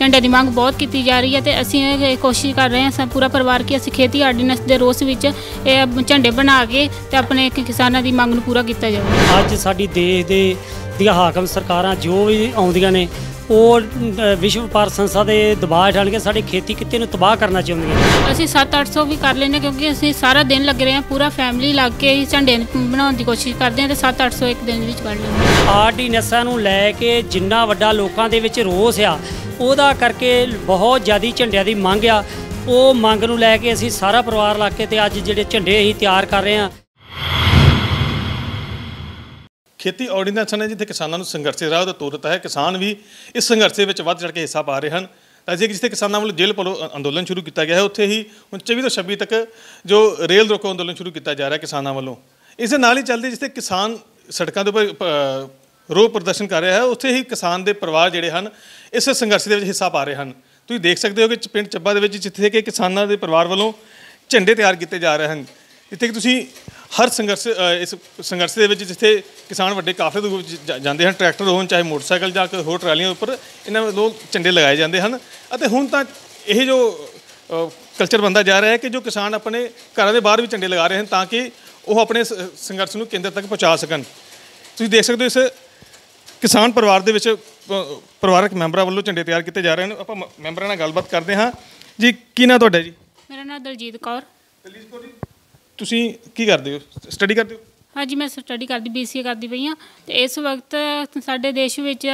झंडे की मांग बहुत की जा रही है तो असी कोशिश कर रहे हैं पूरा परिवार कि असी खेती आर्डीनेंस के रोस में झंडे बना के तो अपने किसानों की मांग पूरा किया जाए। आज साडी देश दे दी हाकम सरकारां जो भी आउंदियां ने और विश्व व्यापार संस्था के दबाव डाल के साड़ी खेती किते नूं तबाह करना चाहुंदी है। असीं 700-800 भी कर लेने क्योंकि असीं सारा दिन लग रहे हैं, पूरा फैमिली लग के झंडे बनाने की कोशिश करते हैं तो 700-800 एक दिन विच बन जांदे। आर्डीनेंसां नूं लै के जिन्ना वड्डा लोकां दे विच रोस आ उहदा करके बहुत ज़्यादा झंडियां दी मंग आ, ਉਹ ਮੰਗ ਨੂੰ ਲੈ ਕੇ ਅਸੀਂ ਸਾਰਾ ਪਰਿਵਾਰ ਲੱਗ ਕੇ ਤੇ ਅੱਜ ਜਿਹੜੇ ਝੰਡੇ ਅਸੀਂ ਤਿਆਰ ਕਰ ਰਹੇ ਹਾਂ। खेती ऑर्डीनेंस ने जिथे किसानों संघर्षी राह तोर दिता है, किसान भी इस संघर्ष में वध चढ़ के हिस्सा पा रहे हैं। ऐसे जिसे किसानों वालों जेल पलो अंदोलन शुरू किया गया है, उत्थे ही 24 ਤੋਂ 26 तक जो रेल रोको अंदोलन शुरू किया जा रहा है किसानों वालों। इस नाल ही चलते जिसे किसान सड़कों के ऊपर रोह प्रदर्शन कर रहा है, उत्थे ही किसान के परिवार जोड़े हैं इस संघर्ष के हिस्सा पा रहे हैं। तुसीं देख सकते हो कि पिंड चब्बा के जिथे कि किसानों के परिवार वालों झंडे तैयार किए जा रहे हैं, जिथे कि तुसीं हर संघर्ष इस संघर्ष के जिथे किसान वड्डे काफले दे विच जांदे हन, ट्रैक्टर हो चाहे मोटरसाइकिल जां होर ट्रालियां उपर इन्हां लोग झंडे लगाए जाते हैं। और हुण तां यह जो कल्चर बनता जा रहा है कि जो किसान अपने घरों के बाहर भी झंडे लगा रहे हैं ताकि वह अपने संघर्ष को केंद्र तक पहुँचा सकन। तुसीं देख सकते हो इस किसान परिवार के परिवारक मैंबर वालों झंडे तैयार किए जा रहे हैं। आपां मैंबरां नाल गलबात करते हाँ जी। की नाम तुहाडा जी? मेरा नाम दलजीत कौर। दलजीत कौर जी, तुसीं की करदे हो, स्टडी करदे हो? हाँ जी, मैं स्टडी करती BCA करती पई हाँ। तो इस वक्त साडे देश विच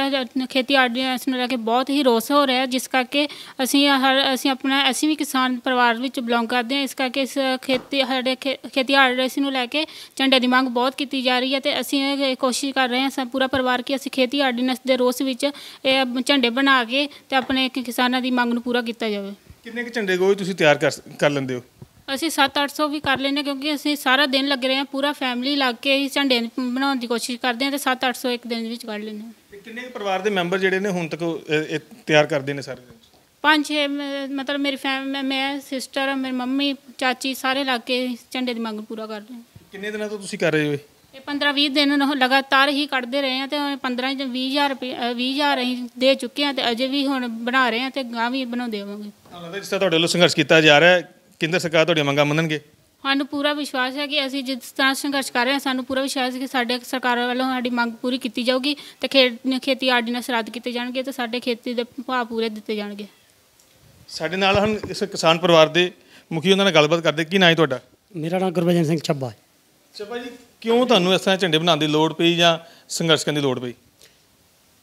खेती आर्डीनेंस नूं लैके बहुत ही रोस हो रहा है, जिस करके असीं भी किसान परिवार विच बिलोंग करते हैं, इस करके इस खेती आर्डीनेंस नूं लैके झंडे की मांग बहुत की जा रही है। तो असीं कोशिश कर रहे हैं पूरा परिवार कि असीं खेती आर्डीनेंस के रोस में झंडे बना के तो अपने किसानों की मांग नूं पूरा किया जाए। कितने झंडे रोज़ तुसीं तैयार कर लैंदे हो? असीं 700-800 भी कर लेने क्योंकि असीं सारा दिन लग रहे हैं, पूरा फैमिली लग के झंडे बनाने की कोशिश करते हैं तो 700-800 एक दिन विच कढ़ लैंदे हैं। कितने परिवार के मैंबर जिहड़े ने हुण तक तैयार करदे ने? सारे 5-6 मतलब मेरी फैमिली, मैं सिस्टर, मेरी मम्मी, चाची सारे लग के झंडे की मांग पूरा कर रहे हैं। कितने दिनों तो तुसीं कर रहे हो? 15-20 दिन लगातार ही कढ़ते रहे हैं तो 15-20 हज़ार रुपये 20 हज़ार अं दे चुके हैं तो अजे भी हुण बना रहे हैं तो गाँव भी बना देवांगे। जिस तरह तुहाडे वल्लों संघर्ष किया जा रहा है केंद्र सरकार तुहाडीआं मंगां मन्नणगे? सानूं पूरा विश्वास है कि असीं जिस तरह संघर्ष कर रहे हैं सानूं पूरा विश्वास है कि साडे सरकार वालों साडी मंग पूरी की जाऊगी तो खेती आर्डीनेंस रद्द किए जाएंगे तो साडे खेती के भाव पूरे दिए जाएंगे। साडे नाल हन इस किसान परिवार के मुखी, उन्हां नाल गलबात करदे। की नाम है तुहाडा? मेरा नाम गुरभजन सिंह चब्बा। चब्बा जी, क्यों तुहानूं इस तरह झंडे बनाउण दी लोड़ पई जां संघर्ष करन दी लोड़ पई?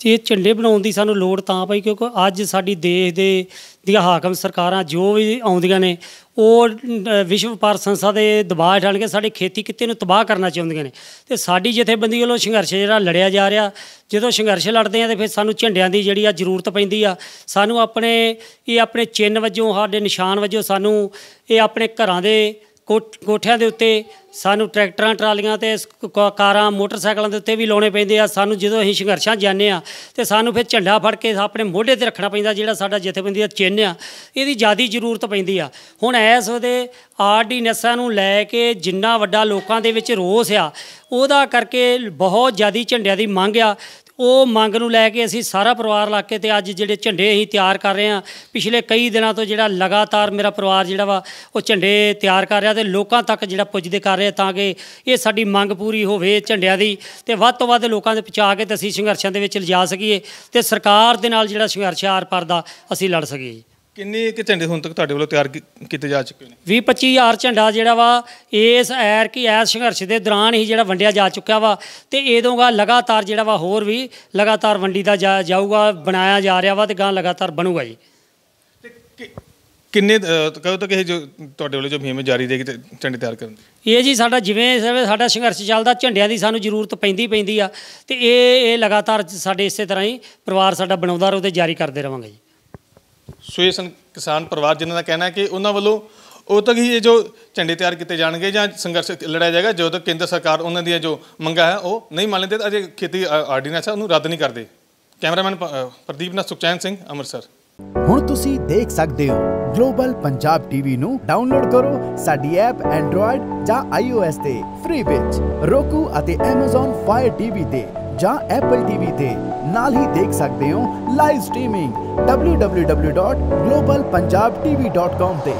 ये झंडे बनाउण दी सानूं लोड़ तां पई क्योंकि अज्ज साडी देश दे ਦੀਆਂ ਹਾਕਮ ਸਰਕਾਰਾਂ ਜੋ ਵੀ ਆਉਂਦੀਆਂ ਨੇ ਉਹ ਵਿਸ਼ਵ ਵਪਾਰ ਸੰਸਥਾ ਦੇ ਦਬਾਅ ਢਾਲ ਕੇ ਸਾਡੇ ਖੇਤੀ ਕਿੱਤੇ ਨੂੰ ਤਬਾਹ ਕਰਨਾ ਚਾਹੁੰਦੀਆਂ ਨੇ ਅਤੇ ਸਾਡੀ ਜਥੇਬੰਦੀ ਵੱਲੋਂ ਸੰਘਰਸ਼ ਜਿਹੜਾ ਲੜਿਆ ਜਾ ਰਿਹਾ। ਜਦੋਂ ਸੰਘਰਸ਼ ਲੜਦੇ ਆ ਤਾਂ ਫਿਰ ਸਾਨੂੰ ਝੰਡਿਆਂ ਦੀ ਜਿਹੜੀ ਆ ਜ਼ਰੂਰਤ ਪੈਂਦੀ ਆ। ਸਾਨੂੰ ਆਪਣੇ ਇਹ ਆਪਣੇ ਚਿੰਨ੍ਹ ਵਜੋਂ, ਸਾਡੇ ਨਿਸ਼ਾਨ ਵਜੋਂ ਸਾਨੂੰ ਇਹ ਆਪਣੇ ਘਰਾਂ ਦੇ ਕੋਠਿਆਂ ਦੇ ਉੱਤੇ, ਸਾਨੂੰ ਟਰੈਕਟਰਾਂ, ਟਰਾਲੀਆਂ ਅਤੇ ਕਾਰਾਂ, ਮੋਟਰਸਾਈਕਲਾਂ ਦੇ ਉੱਤੇ ਵੀ ਲਾਉਣੇ ਪੈਂਦੇ ਆ। ਸਾਨੂੰ ਜਦੋਂ ਅਸੀਂ ਸੰਘਰਸ਼ਾਂ ਜਾਂਦੇ ਹਾਂ ਅਤੇ ਸਾਨੂੰ ਫਿਰ ਝੰਡਾ ਫੜ ਕੇ ਆਪਣੇ ਮੋਢੇ 'ਤੇ ਰੱਖਣਾ ਪੈਂਦਾ ਜਿਹੜਾ ਸਾਡਾ ਜਥੇਬੰਦੀ ਦਾ ਚਿੰਨ੍ਹ ਆ, ਇਹਦੀ ਜ਼ਿਆਦਾ ਜ਼ਰੂਰਤ ਪੈਂਦੀ ਆ। ਹੁਣ ਇਸ ਉਹਦੇ ਆਰਡੀਨੈਂਸਾਂ ਨੂੰ ਲੈ ਕੇ ਜਿੰਨਾ ਵੱਡਾ ਲੋਕਾਂ ਦੇ ਵਿੱਚ ਰੋਸ ਆ ਉਹਦਾ ਕਰਕੇ ਬਹੁਤ ਜ਼ਿਆਦਾ ਝੰਡਿਆਂ ਦੀ ਮੰਗ ਆ। ਉਹ ਮੰਗ ਨੂੰ ਲੈ ਕੇ ਅਸੀਂ ਸਾਰਾ ਪਰਿਵਾਰ ਲੱਗ ਕੇ ਅਤੇ ਅੱਜ ਜਿਹੜੇ ਝੰਡੇ ਅਸੀਂ ਤਿਆਰ ਕਰ ਰਹੇ ਹਾਂ, ਪਿਛਲੇ ਕਈ ਦਿਨਾਂ ਤੋਂ ਜਿਹੜਾ ਲਗਾਤਾਰ ਮੇਰਾ ਪਰਿਵਾਰ ਜਿਹੜਾ ਵਾ ਉਹ ਝੰਡੇ ਤਿਆਰ ਕਰ ਰਿਹਾ ਅਤੇ ਲੋਕਾਂ ਤੱਕ ਜਿਹੜਾ ਪੁੱਜਦੇ ਕਰ ਰਿਹਾ ਤਾਂ ਕਿ ਇਹ ਸਾਡੀ ਮੰਗ ਪੂਰੀ ਹੋਵੇ ਝੰਡਿਆਂ ਦੀ ਅਤੇ ਵੱਧ ਤੋਂ ਵੱਧ ਲੋਕਾਂ ਦੇ ਪਹੁੰਚਾ ਕੇ ਅਤੇ ਅਸੀਂ ਸੰਘਰਸ਼ਾਂ ਦੇ ਵਿੱਚ ਲਿਜਾ ਸਕੀਏ ਅਤੇ ਸਰਕਾਰ ਦੇ ਨਾਲ ਜਿਹੜਾ ਸੰਘਰਸ਼ ਆਰ ਪਾਰ ਦਾ ਅਸੀਂ ਲੜ ਸਕੀਏ ਜੀ। ਕਿੰਨੇ ਕੁ ਝੰਡੇ ਹੁਣ ਤੱਕ ਤੁਹਾਡੇ ਵੱਲੋਂ ਤਿਆਰ ਕੀਤੇ ਜਾ ਚੁੱਕੇ ਨੇ? 20-25 ਹਜ਼ਾਰ ਝੰਡਾ ਜਿਹੜਾ ਵਾ ਇਸ ਐਸ ਸੰਘਰਸ਼ ਦੇ ਦੌਰਾਨ ਹੀ ਜਿਹੜਾ ਵੰਡਿਆ ਜਾ ਚੁੱਕਿਆ ਵਾ ਅਤੇ ਇਦੋਂ ਗਾ ਲਗਾਤਾਰ ਜਿਹੜਾ ਵਾ ਹੋਰ ਵੀ ਲਗਾਤਾਰ ਵੰਡੀ ਦਾ ਜਾਊਗਾ, ਬਣਾਇਆ ਜਾ ਰਿਹਾ ਵਾ ਅਤੇ ਗਾਂ ਲਗਾਤਾਰ ਬਣੂਗਾ ਜੀ। ਕਿੰਨੇ ਕਦੋਂ ਤੱਕ ਇਹ ਜੋ ਤੁਹਾਡੇ ਵੱਲੋਂ ਜੋ ਮੁਹਿੰਮ ਜਾਰੀ ਰਹੇਗੀ ਝੰਡੇ ਤਿਆਰ ਕਰਨ ਦੀ? ਇਹ ਜੀ ਸਾਡਾ ਜਿਵੇਂ ਸਾਡਾ ਸੰਘਰਸ਼ ਚੱਲਦਾ ਝੰਡਿਆਂ ਦੀ ਸਾਨੂੰ ਜ਼ਰੂਰਤ ਪੈਂਦੀ ਆ ਅਤੇ ਇਹ ਲਗਾਤਾਰ ਸਾਡੇ ਇਸੇ ਤਰ੍ਹਾਂ ਹੀ ਪਰਿਵਾਰ ਸਾਡਾ ਬਣਾਉਂਦਾ ਰਹੂ ਅਤੇ ਜਾਰੀ ਕਰਦੇ ਰਹਾਂਗੇ ਜੀ। ਸੋ ਇਹ ਸਨ ਕਿਸਾਨ ਪਰਿਵਾਰ ਜਿਨ੍ਹਾਂ ਦਾ ਕਹਿਣਾ ਕਿ ਉਹਨਾਂ ਵੱਲੋਂ ਉਦੋਂ ਤੱਕ ਹੀ ਇਹ ਜੋ ਝੰਡੇ ਤਿਆਰ ਕੀਤੇ ਜਾਣਗੇ ਜਾਂ ਸੰਘਰਸ਼ ਲੜਿਆ ਜਾਏਗਾ ਜਦੋਂ ਤੱਕ ਕੇਂਦਰ ਸਰਕਾਰ ਉਹਨਾਂ ਦੀਆਂ ਜੋ ਮੰਗਾਂ ਹੈ ਉਹ ਨਹੀਂ ਮੰਨ ਲੈਂਦੇ, ਅਜੇ ਖੇਤੀ ਆਰਡੀਨੈਂਸ ਹੈ ਉਹਨੂੰ ਰੱਦ ਨਹੀਂ ਕਰਦੇ। ਕੈਮਰਾਮੈਨ ਪ੍ਰਦੀਪ ਨਾਲ ਸੁਖਚੈਨ ਸਿੰਘ, ਅੰਮ੍ਰਿਤਸਰ। ਹੁਣ ਤੁਸੀਂ ਦੇਖ ਸਕਦੇ ਹੋ ਗਲੋਬਲ ਪੰਜਾਬ TV ਨੂੰ ਡਾਊਨਲੋਡ ਕਰੋ ਸਾਡੀ ਐਪ Android ਜਾਂ iOS ਤੇ ਫ੍ਰੀ ਵਿੱਚ, Roku ਅਤੇ Amazon Fire TV ਤੇ। या एप्पल टीवी ते नाल ही देख सकते हो लाइव स्ट्रीमिंग www.globalpunjabtv.com ते।